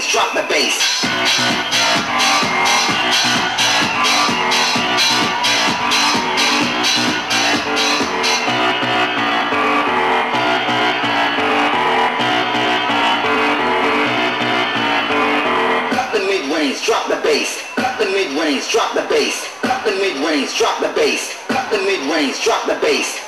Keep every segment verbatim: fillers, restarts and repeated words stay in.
bass, drop the bass. Cut the mid-range, drop the bass. Cut the mid-range, drop the bass. Cut the mid-range, drop the bass. Cut the mid-range, drop the bass.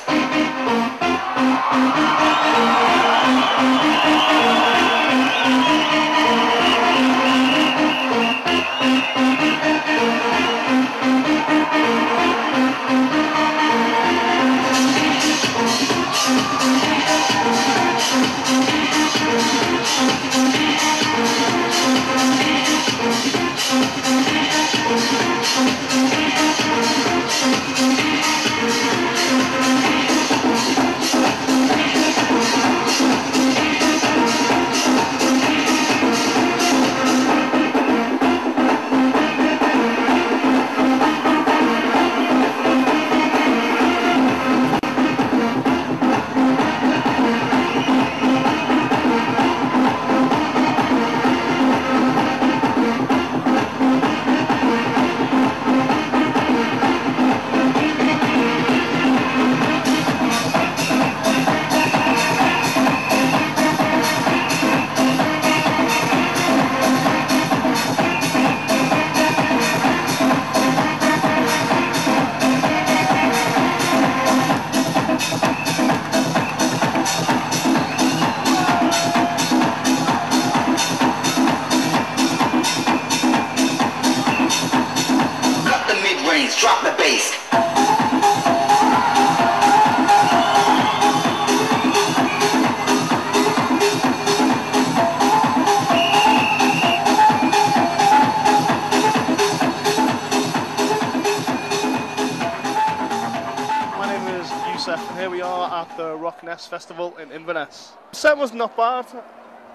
Rock Ness Festival in Inverness. The set was not bad.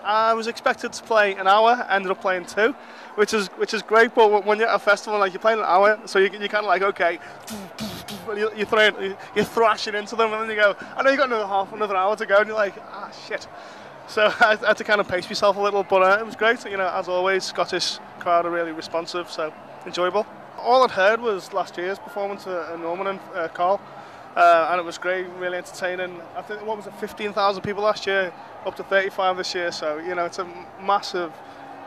I was expected to play an hour, ended up playing two, which is which is great. But when you're at a festival, like you're playing an hour, so you you kind of like okay, you you're throwing you're thrashing into them, and then you go, I know you got another half another hour to go, and you're like, ah shit. So I had to kind of pace myself a little, but uh, it was great. You know, as always, Scottish crowd are really responsive, so enjoyable. All I'd heard was last year's performance at Norman and uh, Carl. Uh, and it was great, really entertaining. I think, what was it, fifteen thousand people last year, up to thirty-five this year. So, you know, it's a massive,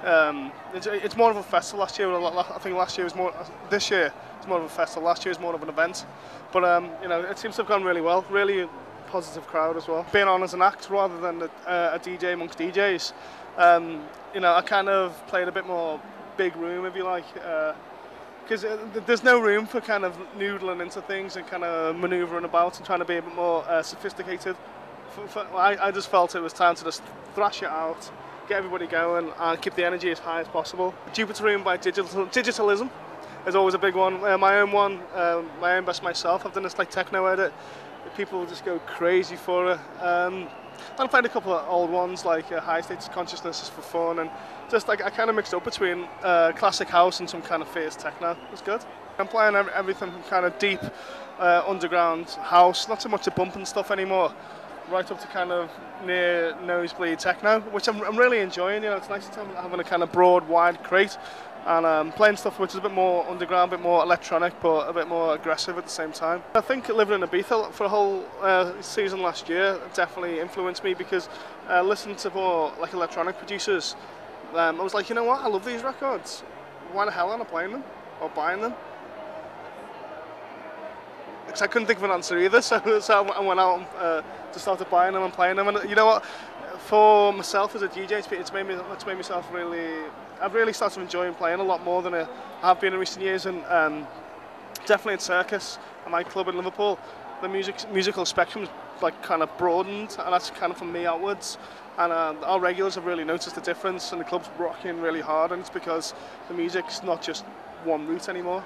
um, it's, it's more of a festival last year. I think last year was more, this year it's more of a festival. Last year was more of an event. But, um, you know, it seems to have gone really well. Really positive crowd as well. Being on as an act rather than a, a D J amongst D Js, um, you know, I kind of played a bit more big room, if you like. Uh, Because there's no room for kind of noodling into things and kind of manoeuvring about and trying to be a bit more uh, sophisticated. For, for, I, I just felt it was time to just thrash it out, get everybody going, and keep the energy as high as possible. Jupiter Room by Digital, Digitalism is always a big one. Uh, my own one, um, my own best myself. I've done this like techno edit. People just go crazy for it. Um, And I played a couple of old ones like uh, High States of Consciousness is for fun, and just like I kind of mixed up between uh, classic house and some kind of fierce techno. It was good. I'm playing everything from kind of deep uh, underground house, not so much the bumping stuff anymore, right up to kind of near nosebleed techno, which I'm, I'm really enjoying. You know, it's nice to having a kind of broad, wide crate and um, playing stuff which is a bit more underground, a bit more electronic, but a bit more aggressive at the same time. I think living in Ibiza for a whole uh, season last year definitely influenced me, because uh, listening to more like electronic producers, um, I was like, you know what, I love these records. Why the hell am I playing them or buying them? Because I couldn't think of an answer either, so, so I went out and uh, just started buying them and playing them. And you know what? For myself as a D J, it's made me, it's made myself really, I've really started enjoying playing a lot more than I have been in recent years, and um, definitely at Circus, at my club in Liverpool, the music, musical spectrum's like kind of broadened, and that's kind of from me outwards. And uh, our regulars have really noticed the difference, and the club's rocking really hard, and it's because the music's not just one route anymore.